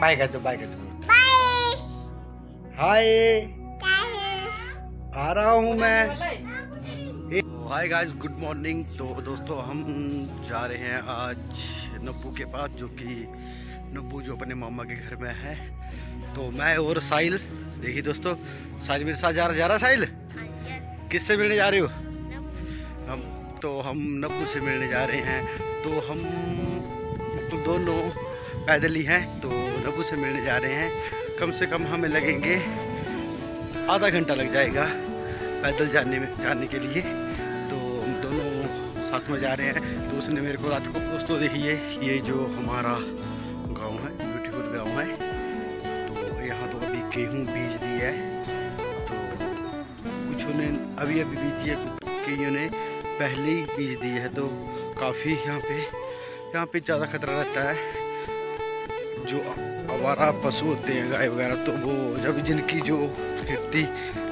Bye कर दो, bye कर दो। बाय। हाय। आ रहा हूँ मैं। Hi guys, good morning. तो दोस्तों हम जा रहे हैं आज नब्बू के पास, जो कि नब्बू जो अपने मामा के घर में है। तो मैं और साहिल, देखिए दोस्तों साहिल मेरे साथ जा रहा साहिल। किससे मिलने जा रहे हो? हम नब्बू से मिलने जा रहे हैं। तो हम तो दोनों पैदल ही हैं, तो नब्बू से मिलने जा रहे हैं। कम से कम हमें लगेंगे आधा घंटा लग जाएगा पैदल जाने के लिए। तो हम दोनों साथ में जा रहे हैं। तो उसने मेरे को रात को दोस्तों, देखिए ये जो हमारा गांव है, ब्यूटीफुल गांव है। तो यहाँ तो अभी गेहूँ बीज दिया है, तो कुछ ने अभी बीजी है, कईयों ने पहले ही बीज दी है। तो काफ़ी यहाँ पे ज़्यादा खतरा रहता है। जो आवारा पशु होते हैं, गाय वगैरह, तो वो जब जिनकी जो खेती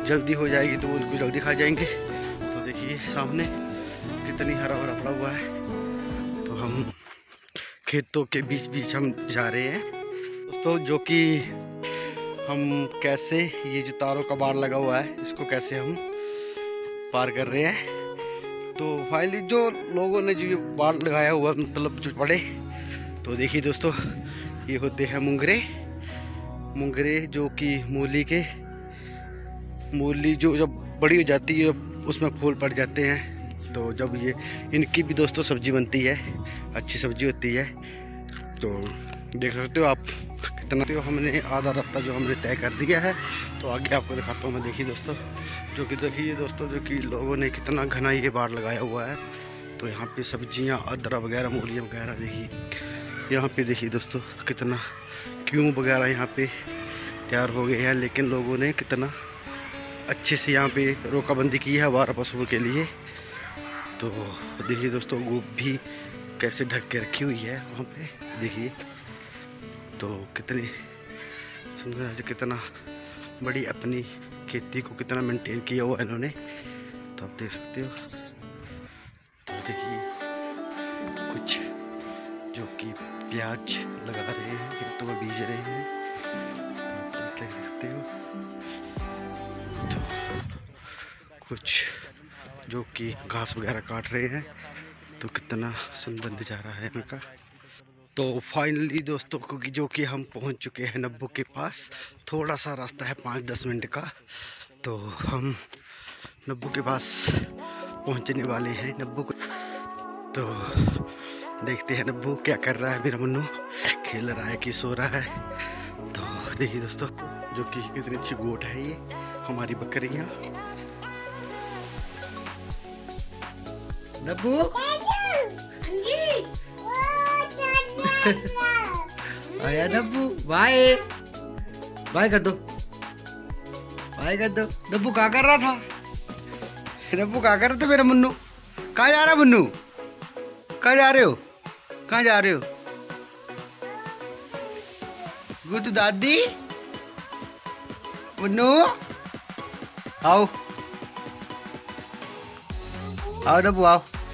जल्दी हो जाएगी तो वो उनको जल्दी खा जाएंगे। तो देखिए सामने कितनी हरा भरा पड़ा हुआ है। तो हम खेतों के बीच हम जा रहे हैं दोस्तों, जो कि हम कैसे ये जो तारों का बाड़ लगा हुआ है इसको कैसे हम पार कर रहे हैं। तो फाइनली जो लोगों ने जो ये बाड़ लगाया हुआ, मतलब जो बड़े, तो देखिए दोस्तों ये होते हैं मुंगरे, जो कि मूली जो जब बड़ी हो जाती है उसमें फूल पड़ जाते हैं। तो जब ये इनकी भी दोस्तों सब्जी बनती है, अच्छी सब्जी होती है। तो देख सकते हो आप कितना, तो हमने आधा रास्ता जो हमने तय कर दिया है। तो आगे आपको दिखाता हूँ मैं। देखिए दोस्तों जो कि लोगों ने कितना घना ये बाड़ लगाया हुआ है। तो यहाँ पे सब्जियाँ, अदरा वगैरह, मूली वगैरह, देखिए यहाँ पे, देखिए दोस्तों कितना क्यों वगैरह यहाँ पे तैयार हो गए हैं। लेकिन लोगों ने कितना अच्छे से यहाँ पे रोकाबंदी की है आवारा पशुओं के लिए। तो देखिए दोस्तों गोभी कैसे ढक के रखी हुई है वहाँ पे, देखिए। तो कितनी सुंदर से, कितना बड़ी अपनी खेती को कितना मेंटेन किया हुआ इन्होंने। तो आप देख सकते हो। तो देखिए कुछ जो कि प्याज लगा रहे हैं, खेतों में बीज रहे हैं। तो आप देख सकते हो। तो कुछ जो कि घास वगैरह काट रहे हैं। तो कितना सुंदर नज़ारा है इनका। तो फाइनली दोस्तों जो कि हम पहुंच चुके हैं नब्बू के पास। थोड़ा सा रास्ता है 5-10 मिनट का। तो हम नब्बू के पास पहुंचने वाले हैं। नब्बू को तो देखते हैं नब्बू क्या कर रहा है। मेरा मन्नू खेल रहा है कि सो रहा है। तो देखिए दोस्तों जो कि कितनी अच्छी गोट है ये हमारी बकरियाँ। नब्बू आया, नब्बू बाय बाय कर दो, बाय कर दो। नब्बू क्या कर रहा था? नब्बू क्या कर रहा था? मेरा मुन्नू कहाँ जा रहा है? मुन्नू कहाँ जा रहे हो? कहाँ जा रहे हो? गुड्डू दादी, मुन्नू आओ आओ, नब्बू आओ।